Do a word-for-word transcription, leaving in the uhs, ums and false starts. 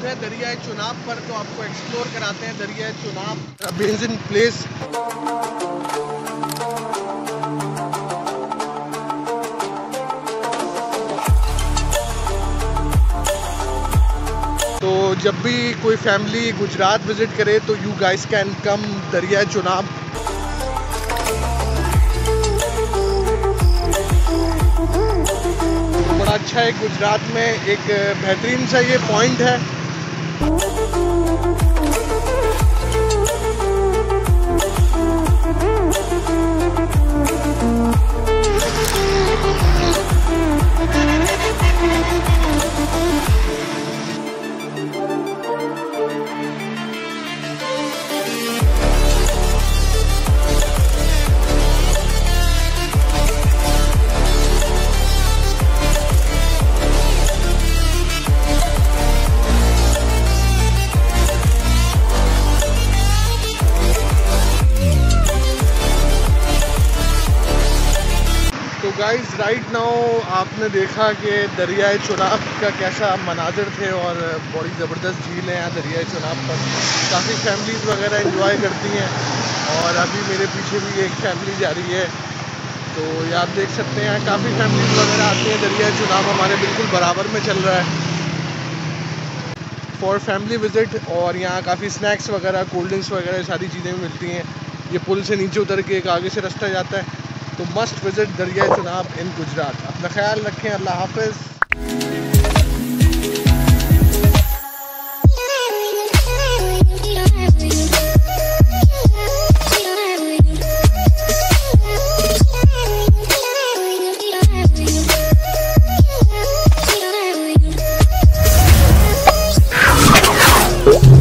मौजूद है दरिया ए चुनाब पर, तो आपको एक्सप्लोर कराते हैं दरिया ए चुनाब इन प्लेस। तो जब भी कोई फैमिली गुजरात विजिट करे तो यू गाइस कैन कम दरिया ए चुनाब। अच्छा है, गुजरात में एक बेहतरीन सा ये पॉइंट है। गाइस राइट नाउ आपने देखा कि दरिया ए चुनाब का कैसा मनाजर थे और बड़ी ज़बरदस्त झील है यहाँ दरिया ए चुनाब पर। काफ़ी फैमिलीज़ वगैरह एंजॉय करती हैं और अभी मेरे पीछे भी एक फैमिली जा रही है, तो ये आप देख सकते हैं यहाँ काफ़ी फैमिलीज़ वगैरह आती हैं। दरिया ए चुनाब हमारे बिल्कुल बराबर में चल रहा है फॉर फैमिली विज़िट, और यहाँ काफ़ी स्नैक्स वगैरह, कोल्ड ड्रिंक्स वगैरह सारी चीज़ें भी मिलती हैं। ये पुल से नीचे उतर के एक आगे से रास्ता जाता है, तो मस्ट विजिट दरिया ए चुनाब इन गुजरात। अपना ख्याल रखें, अल्लाह हाफिज़।